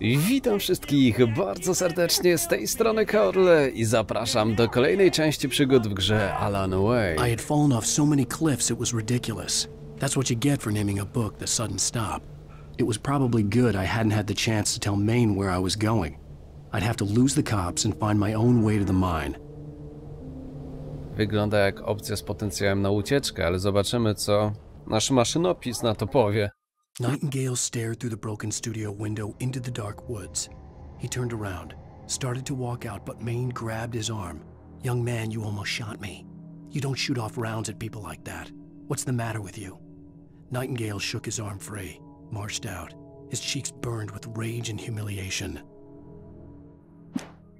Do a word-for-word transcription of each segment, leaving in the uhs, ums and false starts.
Witam wszystkich bardzo serdecznie, z tej strony Corle i zapraszam do kolejnej części przygód w grze Alan Wake. I had fallen off so many cliffs it was ridiculous. That's what you get for naming a book The Sudden Stop. It was probably good I hadn't had the chance to tell Maine where I was going. I'd have to lose the cops and find my own way to the mine. Wygląda jak opcja z potencjałem na ucieczkę, ale zobaczymy, co nasz maszynopis na to powie. Nightingale stared through the broken studio window into the dark woods. He turned around, started to walk out, but Maine grabbed his arm. Young man, you almost shot me. You don't shoot off rounds at people like that. What's the matter with you? Nightingale shook his arm free, marched out. His cheeks burned with rage and humiliation.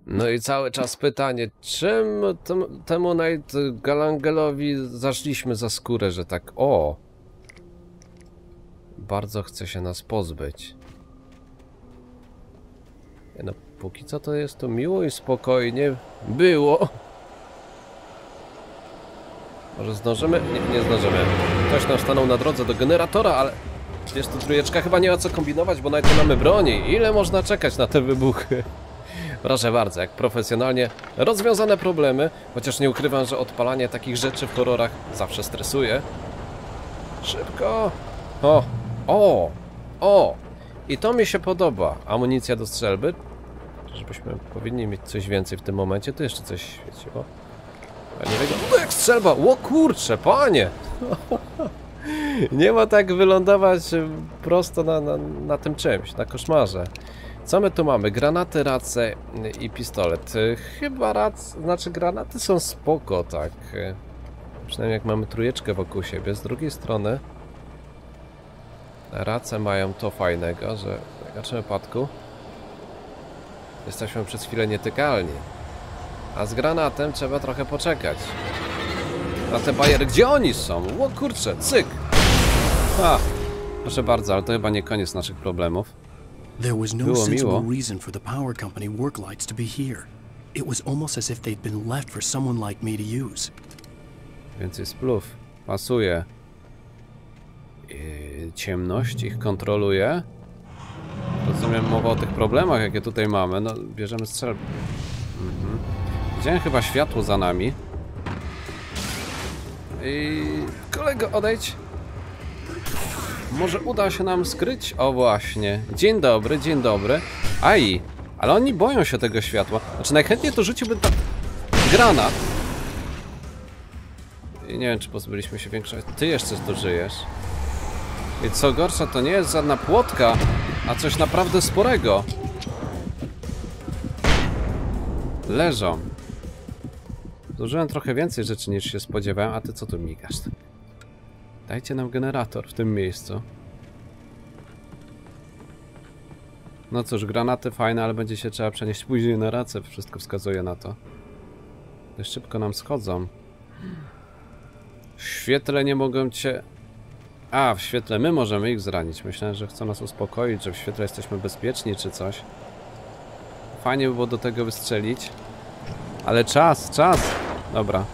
No i cały czas pytanie, czym tem, temu Nightingalangelowi zaszliśmy za skórę, że tak o... Bardzo chce się nas pozbyć. No póki co to jest to miło i spokojnie było. Może zdążymy? Nie, nie zdążymy. Ktoś nam stanął na drodze do generatora, ale... Wiesz, tu trójeczka chyba nie ma co kombinować, bo najpierw mamy broni. Ile można czekać na te wybuchy? Proszę bardzo, jak profesjonalnie rozwiązane problemy. Chociaż nie ukrywam, że odpalanie takich rzeczy w horrorach zawsze stresuje. Szybko! O! O! O! I to mi się podoba. Amunicja do strzelby. Żebyśmy powinni mieć coś więcej w tym momencie. Tu jeszcze coś świeciło. A nie wygląda jak strzelba! O kurcze, panie! Nie ma tak wylądować prosto na, na, na tym czymś, na koszmarze. Co my tu mamy? Granaty, race i pistolet. Chyba rac... Znaczy granaty są spoko, tak. Przynajmniej jak mamy trójeczkę wokół siebie. Z drugiej strony... Race mają to fajnego, że w naszym wypadku jesteśmy przez chwilę nietykalni. A z granatem trzeba trochę poczekać. A te bajery, gdzie oni są? O kurczę, cyk! Ha! Proszę bardzo, ale to chyba nie koniec naszych problemów. Było miło. Więc jest pluf. Pasuje. Ciemność ich kontroluje. Rozumiem, mowa o tych problemach, jakie tutaj mamy. No, bierzemy strzelbę. Mhm. Widziałem chyba światło za nami. I... Kolego, odejdź. Może uda się nam skryć? O właśnie. Dzień dobry, dzień dobry. Aj, ale oni boją się tego światła. Znaczy najchętniej to rzuciłby ta... granat. I nie wiem, czy pozbyliśmy się większości. Ty jeszcze tu żyjesz. I co gorsza, to nie jest żadna płotka, a coś naprawdę sporego. Leżą. Zużyłem trochę więcej rzeczy niż się spodziewałem, a ty co tu migasz? Dajcie nam generator w tym miejscu. No cóż, granaty fajne, ale będzie się trzeba przenieść później na racę. Wszystko wskazuje na to. Dość szybko nam schodzą. W świetle nie mogą cię... A, w świetle my możemy ich zranić. Myślałem, że chcą nas uspokoić, że w świetle jesteśmy bezpieczni czy coś. Fajnie by było do tego wystrzelić. Ale czas, czas! Dobra.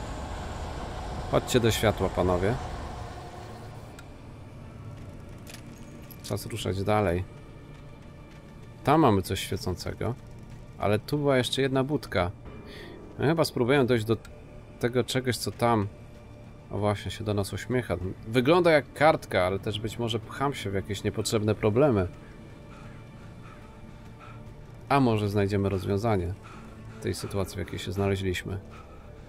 Chodźcie do światła, panowie. Czas ruszać dalej. Tam mamy coś świecącego. Ale tu była jeszcze jedna budka. Ja chyba spróbuję dojść do tego czegoś, co tam... O właśnie, się do nas uśmiecha. Wygląda jak kartka, ale też być może pcham się w jakieś niepotrzebne problemy. A może znajdziemy rozwiązanie tej sytuacji, w jakiej się znaleźliśmy.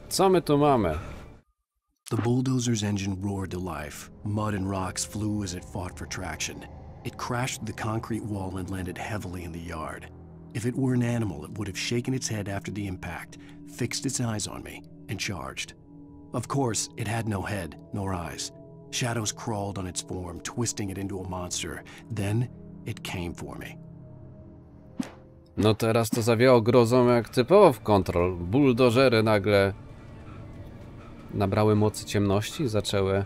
Co my tu mamy? The bulldozer's engine roared to life. Mud and rocks flew as it fought for traction. It crashed the concrete wall and landed heavily in the yard. If it were an animal, it would have shaken its head after the impact, fixed its eyes on me, and charged. Of course, it had no head, nor eyes. Shadows crawled on its form, twisting it into a monster. Then, it came for me. No teraz to zawiało grozą jak typowo w Control. Buldożery nagle nabrały mocy ciemności i zaczęły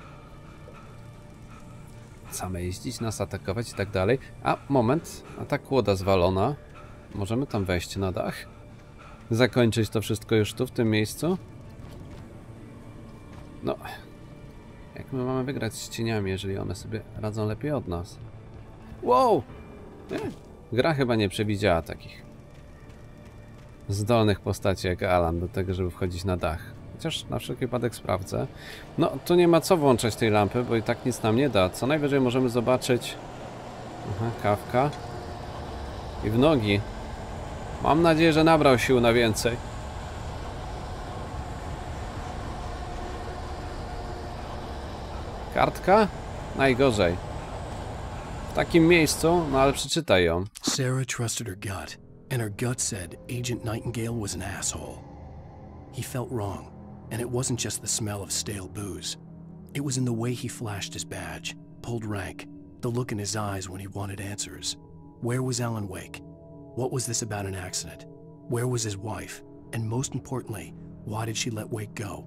same jeździć, nas atakować i tak dalej. A, moment, a ta kłoda zwalona. Możemy tam wejść na dach? Zakończyć to wszystko już tu, w tym miejscu? No, jak my mamy wygrać z cieniami, jeżeli one sobie radzą lepiej od nas? Wow! Nie, Gra chyba nie przewidziała takich zdolnych postaci jak Alan do tego, żeby wchodzić na dach. Chociaż na wszelki wypadek sprawdzę. No, tu nie ma co włączać tej lampy, bo i tak nic nam nie da. Co najwyżej możemy zobaczyć... Aha, kawka. I w nogi. Mam nadzieję, że nabrał sił na więcej. Kartka? Najgorzej. W takim miejscu, no ale przeczytaj ją. Sarah trusted her gut, and her gut said Agent Nightingale was an asshole. He felt wrong, and it wasn't just the smell of stale booze. It was in the way he flashed his badge, pulled rank, the look in his eyes when he wanted answers. Where was Alan Wake? What was this about an accident? Where was his wife? And most importantly, why did she let Wake go?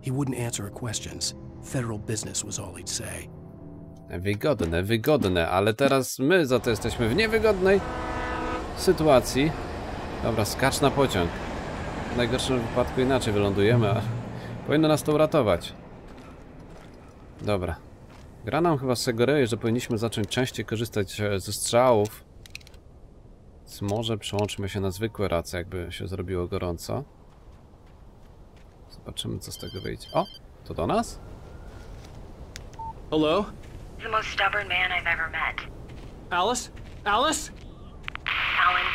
He wouldn't answer her questions. Federal business was all he'd say. Wygodne, wygodne, ale teraz my za to jesteśmy w niewygodnej sytuacji. Dobra, skacz na pociąg. W najgorszym wypadku inaczej wylądujemy, a powinno nas to uratować. Dobra. Gra nam chyba sugeruje, że powinniśmy zacząć częściej korzystać ze strzałów. Więc może przełączmy się na zwykłe race, jakby się zrobiło gorąco. Zobaczymy, co z tego wyjdzie. O, to do nas? Hello? The most stubborn man I've ever met. Alice? Alice? Alan.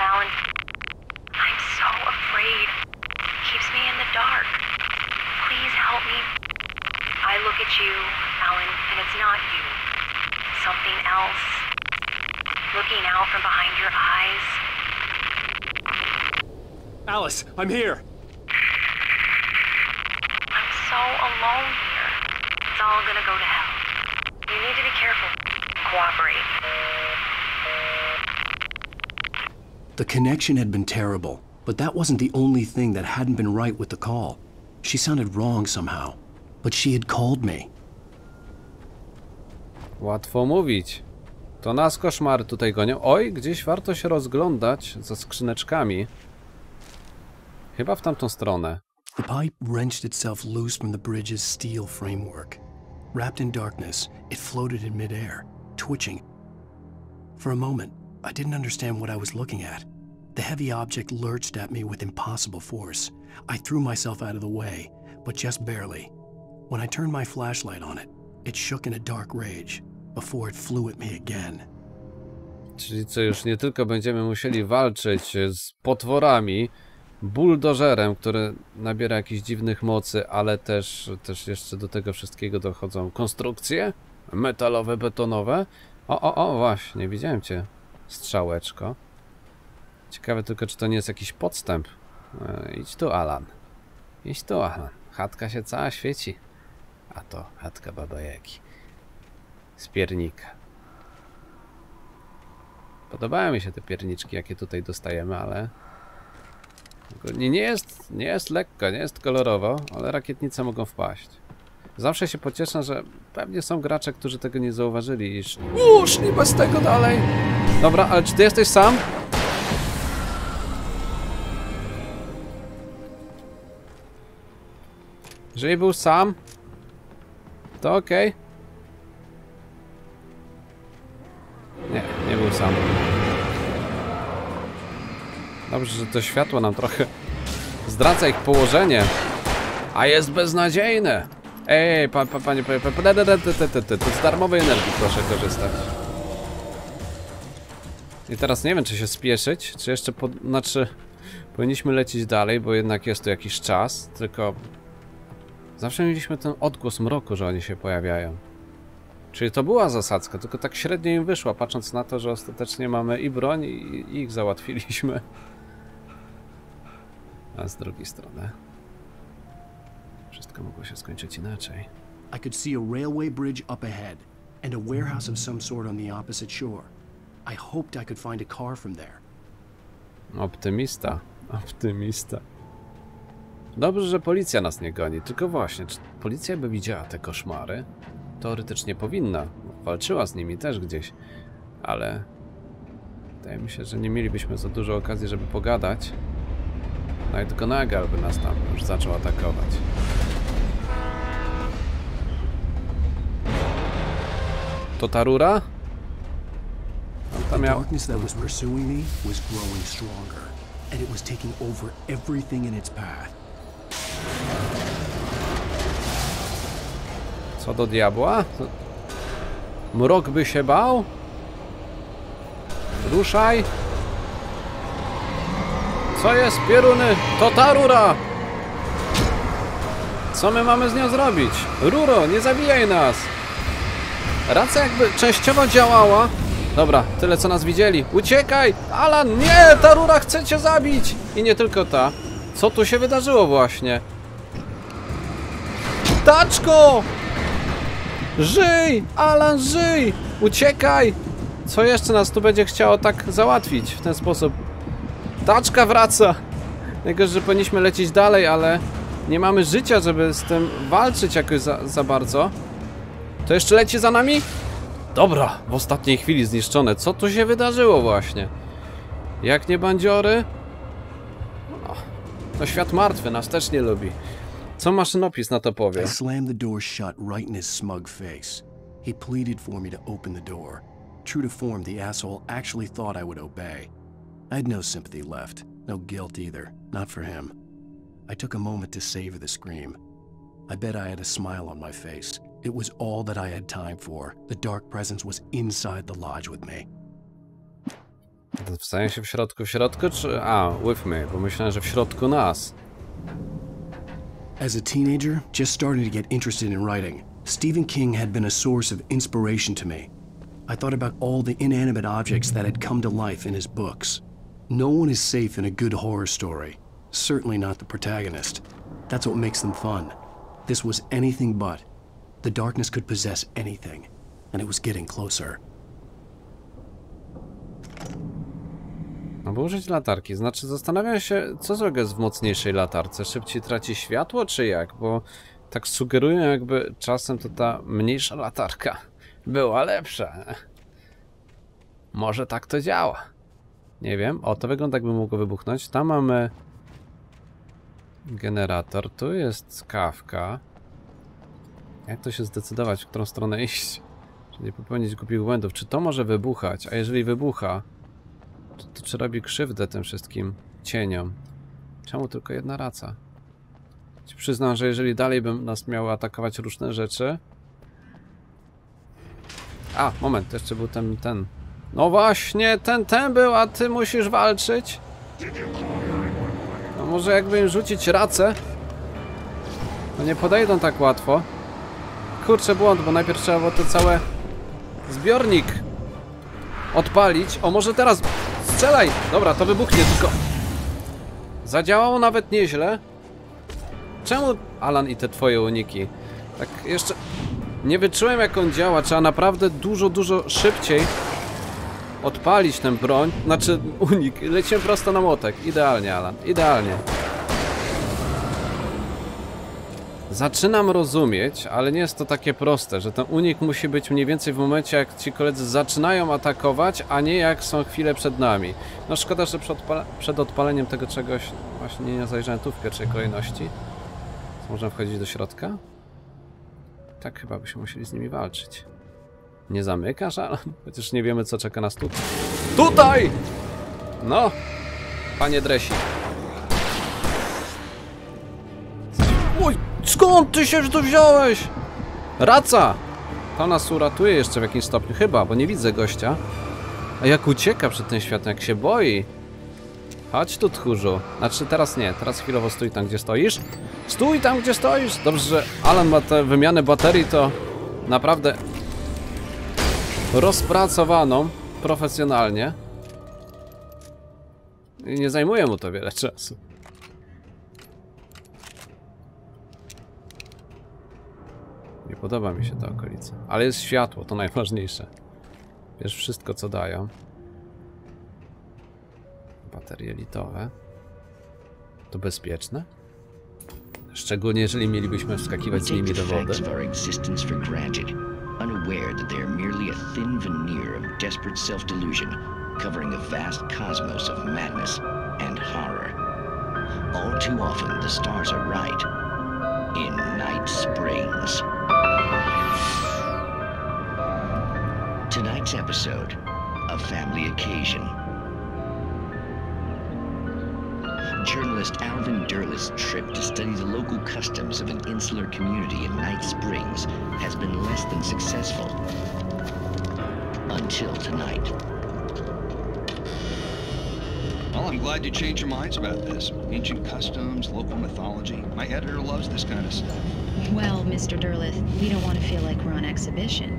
Alan. I'm so afraid. Keeps me in the dark. Please help me. I look at you, Alan, and it's not you. Something else. Looking out from behind your eyes. Alice, I'm here. I'm so alone here. It's all gonna go to hell. You need to be careful. Cooperate. The connection had been terrible, but that wasn't the only thing that hadn't been right with the call. She sounded wrong somehow, but she had called me. Łatwo mówić. To nas koszmary tutaj gonią. Oj, gdzieś warto się rozglądać za skrzyneczkami. Chyba w tamtą stronę. The pipe wrenched itself loose from the bridge's steel framework. Wrapped in darkness, it floated in midair, twitching. For a moment, I didn't understand what I was looking at. The heavy object lurched at me with impossible force. I threw myself out of the way, but just barely. When I turned my flashlight on it, it shook in a dark rage, before it flew at me again. Czyli co, już nie tylko będziemy musieli walczyć z potworami, buldożerem, który nabiera jakichś dziwnych mocy, ale też, też jeszcze do tego wszystkiego dochodzą konstrukcje metalowe, betonowe. O, o, o, właśnie, widziałem cię, strzałeczko. Ciekawe tylko, czy to nie jest jakiś podstęp. E, idź tu, Alan. Idź tu, Alan. Chatka się cała świeci. A to chatka babajaki. Z piernika. Podobają mi się te pierniczki, jakie tutaj dostajemy, ale... Nie, nie jest, nie jest lekko, nie jest kolorowo, ale rakietnice mogą wpaść. Zawsze się pocieszę, że pewnie są gracze, którzy tego nie zauważyli i szli... Uuu, szli bez tego dalej! Dobra, ale czy ty jesteś sam? Jeżeli był sam, to okej. Okay. Nie, nie był sam. Dobrze, że to światło nam trochę zdradza ich położenie. A jest beznadziejne. Ej, pan, pan, panie, panie, panie, z darmowej energii proszę korzystać. I teraz nie wiem, czy się spieszyć, czy jeszcze, pod... znaczy, powinniśmy lecieć dalej, bo jednak jest tu jakiś czas, tylko zawsze mieliśmy ten odgłos mroku, że oni się pojawiają. Czyli to była zasadzka, tylko tak średnio im wyszła, patrząc na to, że ostatecznie mamy i broń, i ich załatwiliśmy. A z drugiej strony wszystko mogło się skończyć inaczej. I could see a railway bridge up ahead and a warehouse of some sort on the opposite shore. I hoped I could find a car from there. Optymista, optymista. Dobrze, że policja nas nie goni, tylko właśnie, czy policja by widziała te koszmary? Teoretycznie powinna, walczyła z nimi też gdzieś, ale wydaje mi się, że nie mielibyśmy za dużo okazji, żeby pogadać. Nawet Gonagal by nas tam już zaczął atakować. To ta rura? The darkness that was pursuing me was growing stronger, and it was taking over everything in its path. Co do diabła? Mrok by się bał? Ruszaj! Co jest, pieruny? To ta rura! Co my mamy z nią zrobić? Ruro, nie zabijaj nas! Racja jakby częściowo działała. Dobra, tyle co nas widzieli. Uciekaj! Alan, nie! Ta rura chce cię zabić! I nie tylko ta. Co tu się wydarzyło właśnie? Taczko! Żyj! Alan, żyj! Uciekaj! Co jeszcze nas tu będzie chciało tak załatwić w ten sposób? Taczka wraca! Najgorzej, że powinniśmy lecieć dalej, ale nie mamy życia, żeby z tym walczyć jakoś za, za bardzo. To jeszcze leci za nami? Dobra, w ostatniej chwili zniszczone. Co tu się wydarzyło właśnie? Jak nie bandziory? No, to świat martwy, nas też nie lubi. Co maszynopis na to powie? I slammed the door shut right in his smug face. He pleaded for me to open the door. True to form, the asshole actually thought I would obey. I had no sympathy left, no guilt either, not for him. I took a moment to savor the scream. I bet I had a smile on my face. It was all that I had time for. The dark presence was inside the lodge with me. W sensie w środku, w środku, czy... A, with me, bo myślałem, że w środku nas. As a teenager, just starting to get interested in writing, Stephen King had been a source of inspiration to me. I thought about all the inanimate objects that had come to life in his books. No one is safe in a good horror story. Certainly not the protagonist. That's what makes them fun. This was anything but. The darkness could possess anything, and it was getting closer. Aby użyć latarki, znaczy zastanawiam się, co złego jest w mocniejszej latarce. Szybciej traci światło, czy jak? Bo tak sugeruję, jakby czasem to ta mniejsza latarka była lepsza. Może tak to działa. Nie wiem. O, to wygląda jakby mogło wybuchnąć. Tam mamy... generator, tu jest kawka. Jak to się zdecydować, w którą stronę iść? Żeby nie popełnić głupich błędów. Czy to może wybuchać? A jeżeli wybucha, to, to czy robi krzywdę tym wszystkim cieniom? Czemu tylko jedna raca? Ci przyznam, że jeżeli dalej bym nas miały atakować różne rzeczy... A, moment, jeszcze był ten, ten. No właśnie, ten, ten był, a ty musisz walczyć? No może jakby im rzucić racę? No nie podejdą tak łatwo. Kurczę, błąd, bo najpierw trzeba było to całe zbiornik odpalić. O, może teraz strzelaj! Dobra, to wybuchnie tylko. Zadziałało nawet nieźle. Czemu, Alan, i te twoje uniki? Tak jeszcze nie wyczułem, jak on działa. Trzeba naprawdę dużo, dużo szybciej odpalić tę broń. Znaczy unik. Lecimy prosto na młotek. Idealnie, Alan, idealnie. Zaczynam rozumieć, ale nie jest to takie proste, że ten unik musi być mniej więcej w momencie, jak ci koledzy zaczynają atakować, a nie jak są chwilę przed nami. No szkoda, że przed, odpale przed odpaleniem tego czegoś właśnie nie zajrzałem tu w pierwszej kolejności. Możemy wchodzić do środka? Tak chyba byśmy musieli z nimi walczyć. Nie zamykasz, ale przecież nie wiemy, co czeka nas tu. Tutaj! No! Panie Dresi. Oj! Skąd ty się tu wziąłeś? Raca! To nas uratuje jeszcze w jakimś stopniu. Chyba, bo nie widzę gościa. A jak ucieka przed tym światem, jak się boi. Chodź tu, tchórzu. Znaczy teraz nie, teraz chwilowo stój tam, gdzie stoisz. Stój tam, gdzie stoisz! Dobrze, że Alan ma tę wymianę baterii, to naprawdę rozpracowaną profesjonalnie. I nie zajmuje mu to wiele czasu. Nie podoba mi się ta okolica. Ale jest światło, to najważniejsze. Wiesz, wszystko co dają. Baterie litowe. To bezpieczne? Szczególnie jeżeli mielibyśmy wskakiwać z nimi do wody. All too often the stars are right. In Night Springs. Tonight's episode, a family occasion. Journalist Alvin Durley's trip to study the local customs of an insular community in Night Springs has been less than successful. Until tonight. Well, I'm glad you changed your minds about this. Ancient customs, local mythology. My editor loves this kind of stuff. Well, Mister Derleth, we don't want to feel like we're on exhibition,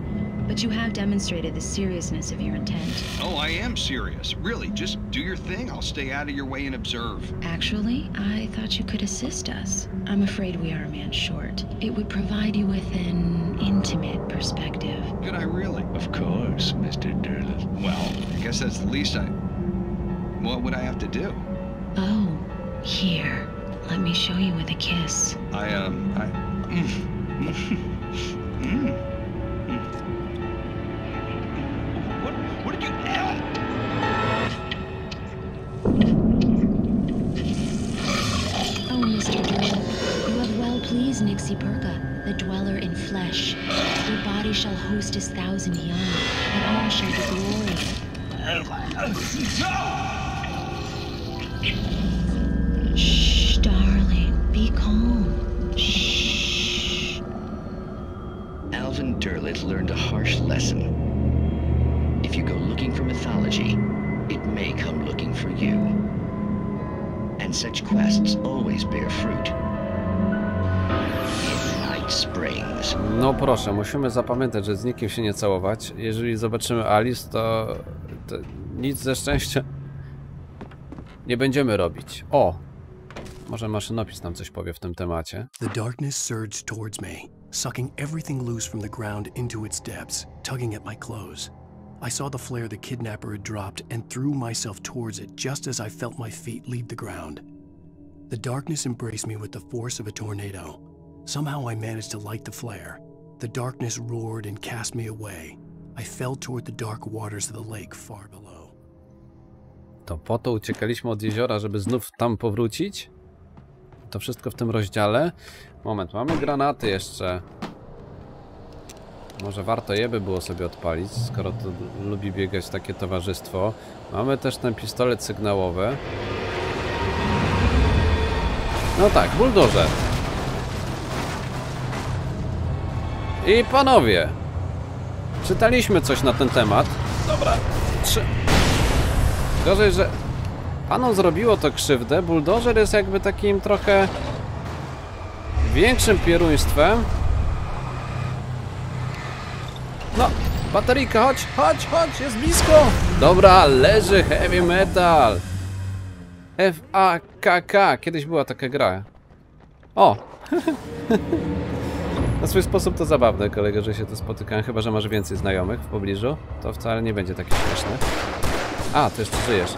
but you have demonstrated the seriousness of your intent. Oh, I am serious. Really, just do your thing. I'll stay out of your way and observe. Actually, I thought you could assist us. I'm afraid we are a man short. It would provide you with an intimate perspective. Could I really? Of course, Mister Derleth. Well, I guess that's the least I... What would I have to do? Oh, here. Let me show you with a kiss. I, um, I... What, what did you... Oh, Mister Derleth, you have well pleased Nixie Perka, the dweller in flesh. Your body shall host his thousand young, and all shall be glorious. No! Shh, darling. Be calm. Shh. Alvin Derleth learned a harsh lesson. If you go looking for mythology, it may come looking for you. And such quests always bear fruit. No proszę, musimy zapamiętać, że z nikim się nie całować. Jeżeli zobaczymy Alice, to, to nic ze szczęścia nie będziemy robić. O! Może maszynopis nam coś powie w tym temacie. The darkness surged towards me, sucking everything loose from the ground into its depths, tugging at my clothes. I saw the flare the kidnapper had dropped and threw myself towards it just as I felt my feet leave the ground. The darkness embraced me with the force of a tornado. Somehow I managed to light the flare. The darkness roared and cast me away. I fell toward the dark waters of the lake far below. To po to uciekaliśmy od jeziora, żeby znów tam powrócić? To wszystko w tym rozdziale. Moment, mamy granaty jeszcze. Może warto je by było sobie odpalić, skoro to lubi biegać takie towarzystwo. Mamy też ten pistolet sygnałowy. No tak, buldożer. I panowie, czytaliśmy coś na ten temat. Dobra, trzy. Gorzej, że panom zrobiło to krzywdę. Buldożer jest jakby takim trochę większym pieruństwem. No, bateryjka, chodź, chodź, chodź, jest blisko. Dobra, leży heavy metal. F A K K, kiedyś była taka gra. O! Na swój sposób to zabawne, kolego, że się tu spotykałem. Chyba że masz więcej znajomych w pobliżu, to wcale nie będzie takie śmieszne. A, ty jeszcze żyjesz.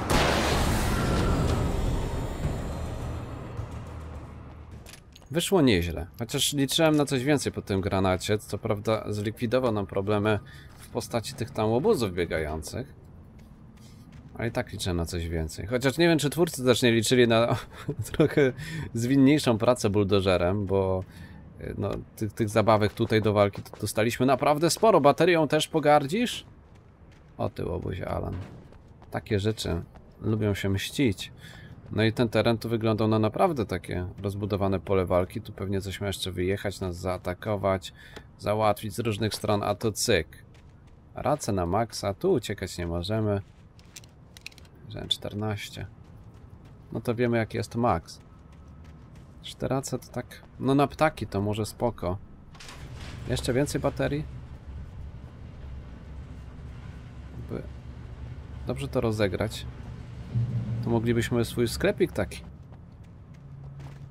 Wyszło nieźle. Chociaż liczyłem na coś więcej po tym granacie. Co prawda zlikwidował nam problemy w postaci tych tam łobuzów biegających. Ale i tak liczyłem na coś więcej. Chociaż nie wiem, czy twórcy też nie liczyli na trochę zwinniejszą pracę buldożerem, bo no, tych, tych zabawek tutaj do walki to dostaliśmy naprawdę sporo. Baterią też pogardzisz? O ty łobuzie, Alan. Takie rzeczy lubią się mścić. No i ten teren tu wyglądał na naprawdę takie rozbudowane pole walki. Tu pewnie coś ma jeszcze wyjechać, nas zaatakować, załatwić z różnych stron, a to cyk. Racę na maksa, tu uciekać nie możemy. czternaście. No to wiemy jaki jest maks. cztery race to tak... No na ptaki to może spoko. Jeszcze więcej baterii? By... Dobrze to rozegrać. To moglibyśmy swój sklepik taki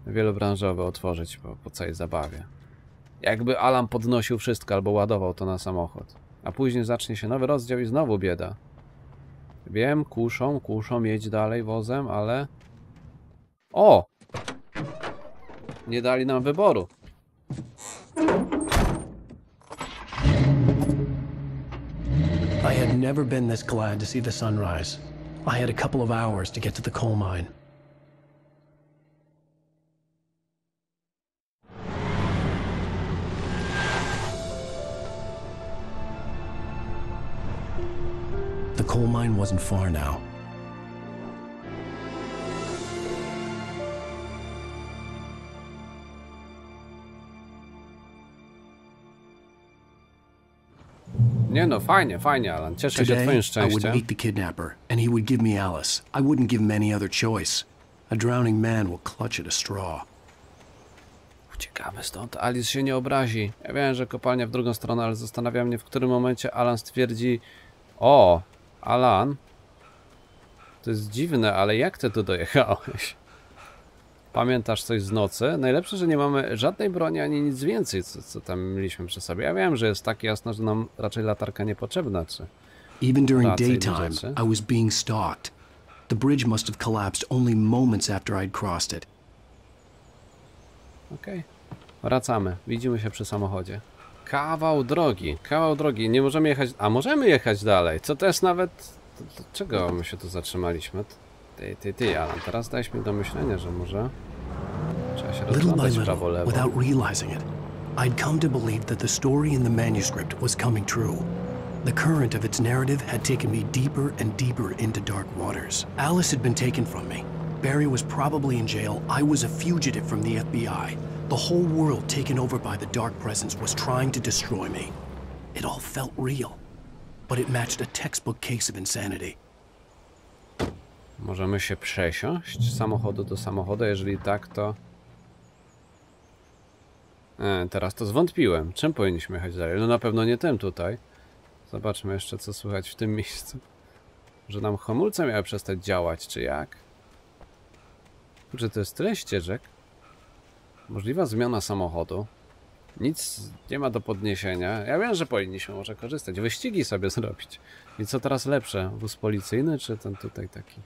wielobranżowy otworzyć po, po całej zabawie. Jakby Alan podnosił wszystko albo ładował to na samochód. A później zacznie się nowy rozdział i znowu bieda. Wiem, kuszą, kuszą, jedź dalej wozem, ale... O! Nie dali nam wyboru. I had never been this glad to see the sunrise. I had a couple of hours to get to the coal mine. coal mine wasn't far now. Nie no, fajnie, fajnie, Alan. Cieszę się twoim szczęściem. Today, I would meet the kidnapper, and he would give me Alice. I wouldn't give him any other choice. A drowning man will clutch at a straw. Uciekamy stąd. Alice się nie obrazi. Ja wiem, że kopalnia w drugą stronę, ale zastanawia mnie, w którym momencie Alan stwierdzi... O, Alan. To jest dziwne, ale jak ty tu dojechałeś? Pamiętasz coś z nocy? Najlepsze, że nie mamy żadnej broni ani nic więcej, co, co tam mieliśmy przy sobie. Ja wiem, że jest tak jasno, że nam raczej latarka niepotrzebna, czy... Even during daytime, I was being stalked. The bridge must have collapsed only moments after I'd crossed it. Okej. Okay. Wracamy. Widzimy się przy samochodzie. Kawał drogi. Kawał drogi. Nie możemy jechać... A możemy jechać dalej. Co to jest nawet... Dlaczego my się tu zatrzymaliśmy? Ty, ty, ty, Alan. Teraz dajesz mi do myślenia, że może... Trzeba się rozglądać w prawo, lewo. Without realizing it, I'd come to believe that the story in the manuscript was coming true. The current of its narrative had taken me deeper and deeper into dark waters. Alice had been taken from me. Barry was probably in jail. I was a fugitive from the F B I. The whole world taken over by the dark presence was trying to destroy me. It all felt real, but it matched a textbook case of insanity. Możemy się przesiąść z samochodu do samochodu, jeżeli tak, to... E, teraz to zwątpiłem. Czym powinniśmy jechać dalej? No na pewno nie tym tutaj. Zobaczmy jeszcze, co słychać w tym miejscu. Że nam hamulce miały przestać działać, czy jak? Czy to jest tyle ścieżek? Możliwa zmiana samochodu. Nic nie ma do podniesienia. Ja wiem, że powinniśmy może korzystać. Wyścigi sobie zrobić. I co teraz lepsze? Wóz policyjny, czy ten tutaj taki?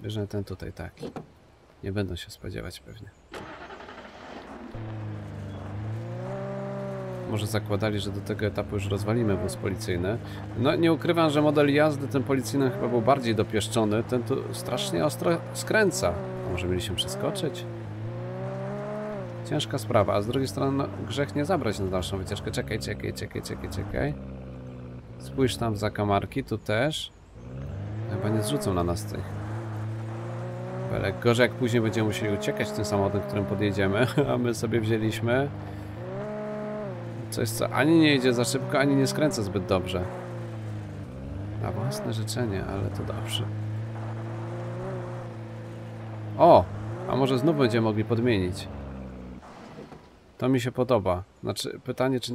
Bierzemy ten tutaj taki. Nie będą się spodziewać pewnie. Może zakładali, że do tego etapu już rozwalimy wóz policyjny. No nie ukrywam, że model jazdy ten policyjny chyba był bardziej dopieszczony. Ten tu strasznie ostro skręca. Może mieliśmy przeskoczyć? Ciężka sprawa, a z drugiej strony no, grzech nie zabrać na dalszą wycieczkę. Czekaj, czekaj, czekaj, czekaj, czekaj. Spójrz tam w zakamarki, tu też. Chyba nie zrzucą na nas tych. Ale gorzej jak później będziemy musieli uciekać tym samochodem, którym podjedziemy, a my sobie wzięliśmy... Coś, co ani nie idzie za szybko, ani nie skręca zbyt dobrze. Na własne życzenie, ale to dobrze. O! A może znów będziemy mogli podmienić? To mi się podoba. Znaczy, pytanie, czy...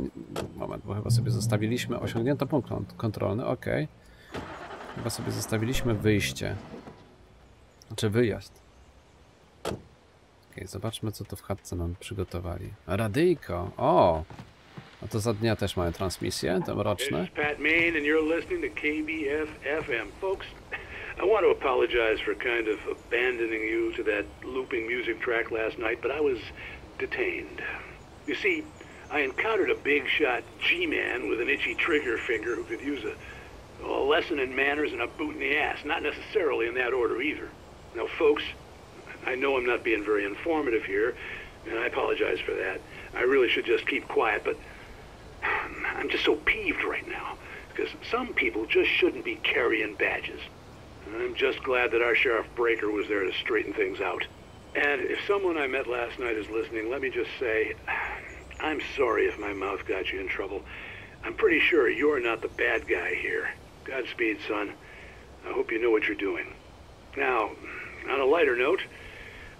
Moment, bo chyba sobie zostawiliśmy... Osiągnięto punkt kontrolny, ok. Chyba sobie zostawiliśmy wyjście. Znaczy, wyjazd. Ok, zobaczmy, co to w chatce nam przygotowali. Radyjko! O! A to za dnia też mają transmisję, tam roczne. Pat Maine and you're listening to K B F F M. Folks, I want to apologize for kind of abandoning you to that looping music track last night, but I was detained. You see, I encountered a big shot G-man with an itchy trigger finger who could use a, a lesson in manners and a boot in the ass, not necessarily in that order either. Now folks, I know I'm not being very informative here, and I apologize for that. I really should just keep quiet, but I'm just so peeved right now, because some people just shouldn't be carrying badges. I'm just glad that our Sheriff Breaker was there to straighten things out. And if someone I met last night is listening, let me just say, I'm sorry if my mouth got you in trouble. I'm pretty sure you're not the bad guy here. Godspeed, son. I hope you know what you're doing. Now, on a lighter note,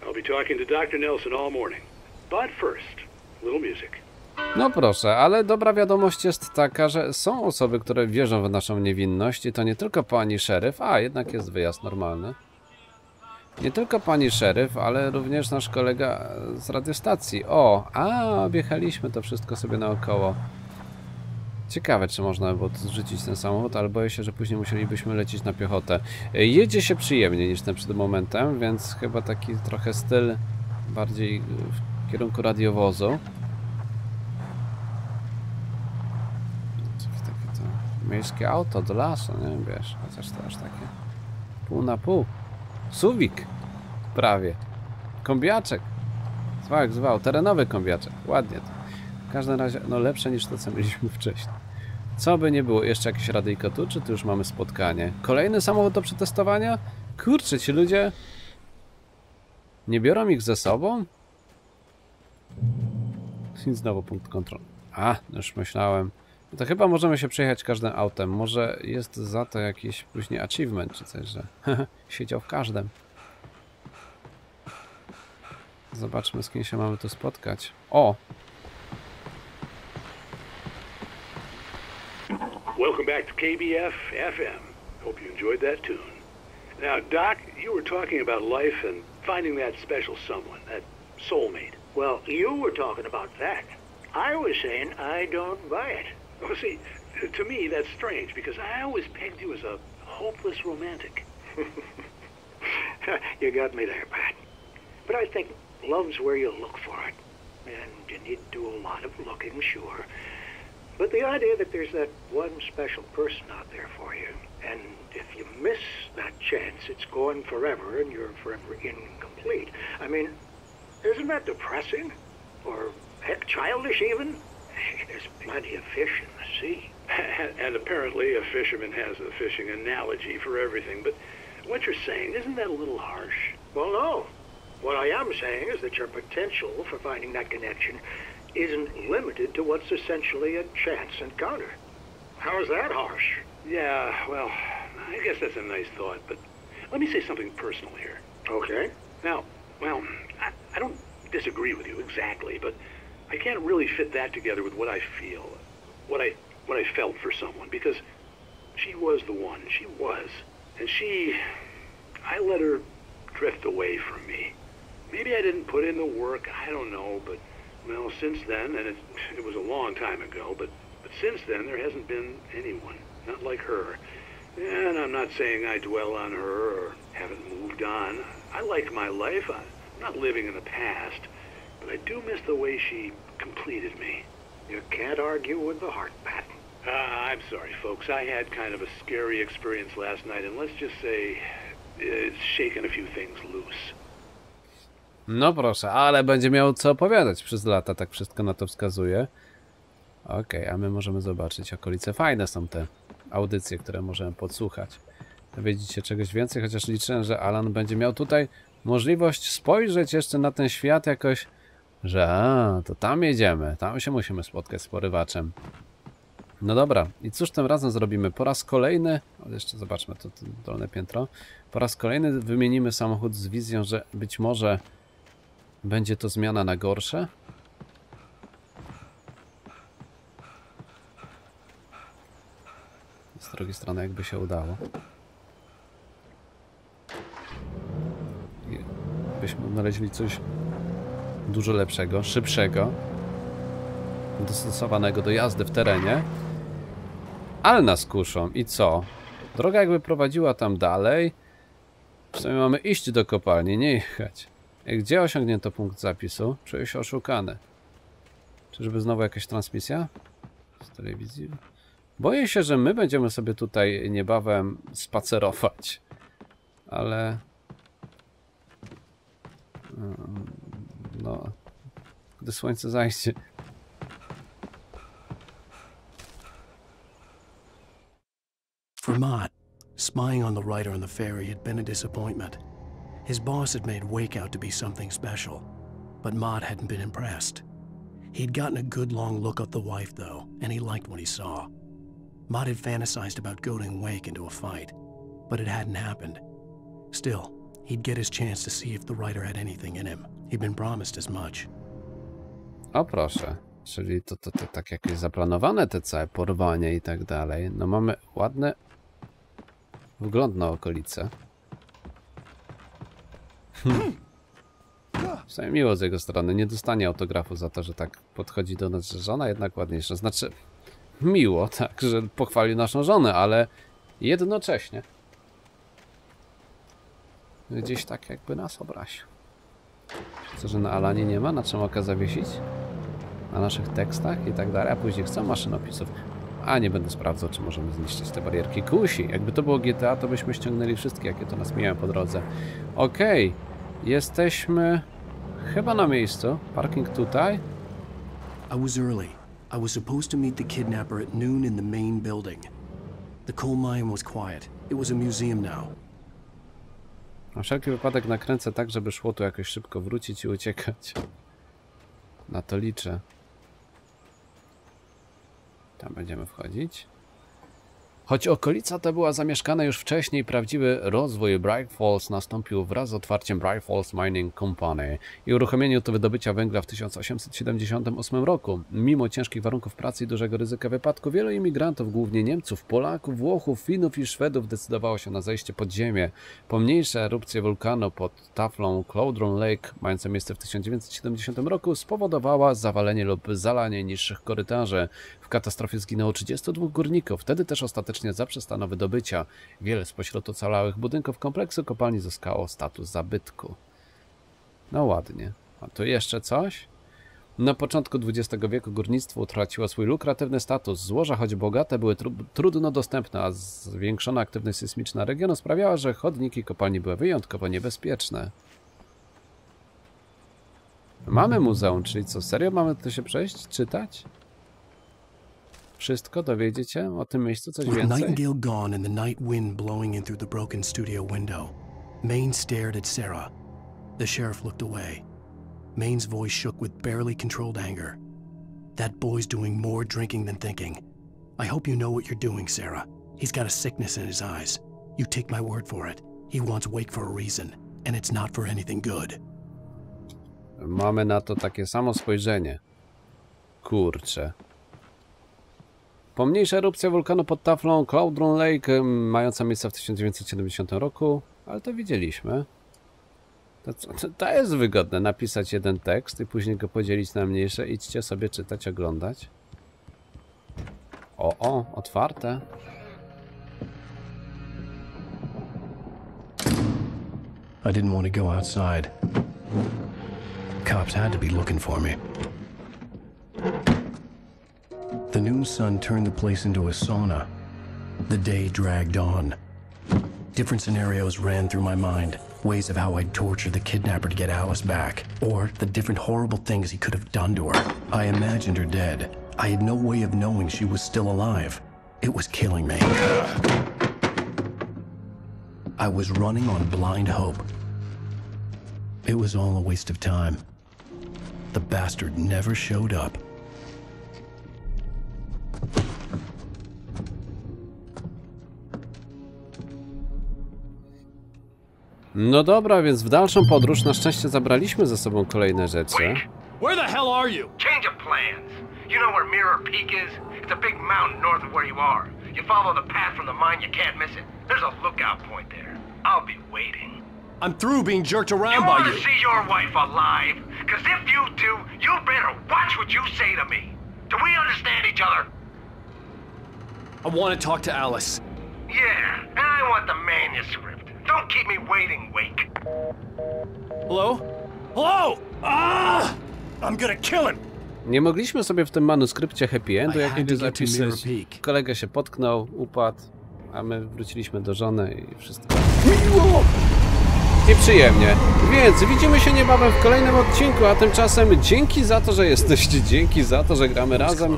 I'll be talking to Doctor Nelson all morning. But first, a little music. No proszę, ale dobra wiadomość jest taka, że są osoby, które wierzą w naszą niewinność i to nie tylko pani szeryf, a jednak jest wyjazd normalny. Nie tylko pani szeryf, ale również nasz kolega z radiostacji. O, a objechaliśmy to wszystko sobie naokoło. Ciekawe, czy można było zrzucić ten samochód, ale boję się, że później musielibyśmy lecieć na piechotę. Jedzie się przyjemniej niż ten przed momentem, więc chyba taki trochę styl bardziej w kierunku radiowozu. Miejskie auto do lasu, nie wiesz, chociaż to aż takie pół na pół. Suwik prawie. Kombiaczek. Zwał jak zwał, terenowy kombiaczek. Ładnie to. W każdym razie, no lepsze niż to, co mieliśmy wcześniej. Co by nie było, jeszcze jakieś radyjko tu, czy tu już mamy spotkanie? Kolejny samochód do przetestowania? Kurczę, ci ludzie... Nie biorą ich ze sobą? I znowu punkt kontrolny. A, już myślałem. No to chyba możemy się przejechać każdym autem. Może jest za to jakiś później achievement czy coś, że siedział w każdym. Zobaczmy, z kim się mamy tu spotkać. O! Welcome back to K B F F M. Hope you enjoyed that tune. Now, Doc, you were talking about life and finding that special someone, that soulmate. Well, you were talking about that. I was saying I don't buy it. Well, see, to me that's strange because I always pegged you as a hopeless romantic. You got me there, Pat. But I think love's where you look for it. And you need to do a lot of looking, sure. But the idea that there's that one special person out there for you, and if you miss that chance, it's gone forever and you're forever incomplete. I mean, isn't that depressing? Or, heck, childish even? There's plenty of fish in the sea. And apparently a fisherman has a fishing analogy for everything, but what you're saying, isn't that a little harsh? Well, no. What I am saying is that your potential for finding that connection isn't limited to what's essentially a chance encounter. How is that harsh? Yeah, well, I guess that's a nice thought, but let me say something personal here. Okay. Now, well, I, I don't disagree with you exactly, but I can't really fit that together with what I feel, what I what I felt for someone, because she was the one, she was, and she, I let her drift away from me. Maybe I didn't put in the work, I don't know, but, well, since then, and it, it was a long time ago, but, but since then there hasn't been anyone, not like her. And I'm not saying I dwell on her or haven't moved on. I like my life. I'm not living in the past, but I do miss the way she completed me. You can't argue with the heart, Pat. Uh, I'm sorry, folks. I had kind of a scary experience last night, and let's just say it's shaken a few things loose. No proszę, ale będzie miał co opowiadać przez lata, tak wszystko na to wskazuje. Okej, okay, a my możemy zobaczyć okolice. Fajne są te audycje, które możemy podsłuchać. Dowiedzicie czegoś więcej, chociaż liczę, że Alan będzie miał tutaj możliwość spojrzeć jeszcze na ten świat jakoś, że a, to tam jedziemy, tam się musimy spotkać z porywaczem. No dobra, i cóż tym razem zrobimy? Po raz kolejny, jeszcze zobaczmy to, to dolne piętro, po raz kolejny wymienimy samochód z wizją, że być może będzie to zmiana na gorsze? Z drugiej strony jakby się udało. Byśmy znaleźli coś dużo lepszego, szybszego, dostosowanego do jazdy w terenie. Ale nas kuszą i co? Droga jakby prowadziła tam dalej. W sumie mamy iść do kopalni, nie jechać. Gdzie osiągnięto punkt zapisu? Czuję się oszukany. Czyżby znowu jakaś transmisja z telewizji? Boję się, że my będziemy sobie tutaj niebawem spacerować. Ale... No... Gdy słońce zajdzie... Vermont. Spying on the writer on the ferry had been a disappointment. His boss had made Wake out to be something special, but Mott hadn't been impressed. He'd gotten a good long look up the wife, though, and he liked what he saw. Mott had fantasized about goading Wake into a fight, but it hadn't happened. Still, he'd get his chance to see if the writer had anything in him. He'd been promised as much. O proszę, czyli to, to, to tak jakieś zaplanowane te całe porwanie i tak dalej. No mamy ładny wgląd na okolice. W sumie miło z jego strony, nie dostanie autografu za to, że tak podchodzi do nas, że żona jednak ładniejsza. Znaczy, miło, tak, że pochwalił naszą żonę, ale jednocześnie gdzieś tak jakby nas obraził. Co, że na Alanie nie ma, na czym oka zawiesić? Na naszych tekstach i tak dalej, a później chcę maszynopisów. A nie będę sprawdzał, czy możemy zniszczyć te barierki. Kusi! Jakby to było G T A, to byśmy ściągnęli wszystkie, jakie to nas mijają po drodze. Okej, okay. Jesteśmy chyba na miejscu. Parking tutaj. I was early. I was supposed to meet the kidnapper at noon in the main building. The coal mine was quiet. It was a museum now. Na wszelki wypadek nakręcę tak, żeby szło tu jakoś szybko wrócić i uciekać. Na to liczę. Tam będziemy wchodzić. Choć okolica ta była zamieszkana już wcześniej, prawdziwy rozwój Bright Falls nastąpił wraz z otwarciem Bright Falls Mining Company i uruchomieniu to wydobycia węgla w tysiąc osiemset siedemdziesiątym ósmym roku. Mimo ciężkich warunków pracy i dużego ryzyka wypadku, wielu imigrantów, głównie Niemców, Polaków, Włochów, Finów i Szwedów decydowało się na zejście pod ziemię. Pomniejsze erupcje wulkanu pod taflą Cauldron Lake, mające miejsce w tysiąc dziewięćset siedemdziesiątym roku, spowodowała zawalenie lub zalanie niższych korytarzy. W katastrofie zginęło trzydziestu dwóch górników, wtedy też ostatecznie zaprzestano wydobycia. Wiele spośród ocalałych budynków kompleksu kopalni zyskało status zabytku. No ładnie. A tu jeszcze coś? Na początku dwudziestego wieku górnictwo utraciło swój lukratywny status. Złoża, choć bogate, były tru trudno dostępne, a zwiększona aktywność sejsmiczna regionu sprawiała, że chodniki kopalni były wyjątkowo niebezpieczne. Mamy muzeum, czyli co, serio mamy to się przejść, czytać? Wszystko dowiedzieć się o tym miejscu, coś więcej. Nightingale gone and the night wind blowing in through the broken studio window. Maine stared at Sarah. The sheriff looked away. Maine's voice shook with barely controlled anger. That boy's doing more drinking than thinking. I hope you know what you're doing, Sarah. He's got a sickness in his eyes. You take my word for it. He wants Wake for a reason, and it's not for anything good. Mamy na to takie samo spojrzenie. Kurczę. Pomniejsza erupcja wulkanu pod taflą Cauldron Lake, mająca miejsce w tysiąc dziewięćset siedemdziesiątym roku, ale to widzieliśmy. To, to, to jest wygodne, napisać jeden tekst i później go podzielić na mniejsze. Idźcie sobie czytać, oglądać. O, o, otwarte. I didn't want to go outside. Cops had to be looking for me. The noon sun turned the place into a sauna. The day dragged on. Different scenarios ran through my mind, ways of how I'd torture the kidnapper to get Alice back, or the different horrible things he could have done to her. I imagined her dead. I had no way of knowing she was still alive. It was killing me. I was running on blind hope. It was all a waste of time. The bastard never showed up. No dobra, więc w dalszą podróż na szczęście zabraliśmy ze sobą kolejne rzeczy. Where the hell are you? Change of plans. You know where Mirror Peak is? It's a big mountain north of where you are. You follow the path from the mine, you can't miss it. There's a lookout point there. I'll be waiting. I'm through being jerked around by you. You want to see your wife alive? Because if you do, you better watch what you say to me. Do we understand each other? I want to talk to Alice. Yeah, and I want the manuscript. Don't keep me waiting, Wake. Hello? Hello! Ah! I'm gonna kill him! Nie mogliśmy sobie w tym manuskrypcie happy endu jakiegoś zapisać. Kolega się potknął, upadł, a my wróciliśmy do żony i wszystko. Miło! Nieprzyjemnie. Więc widzimy się niebawem w kolejnym odcinku, a tymczasem dzięki za to, że jesteście, dzięki za to, że gramy razem.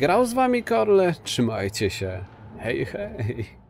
Grał z wami Corle, trzymajcie się. Hej, hej.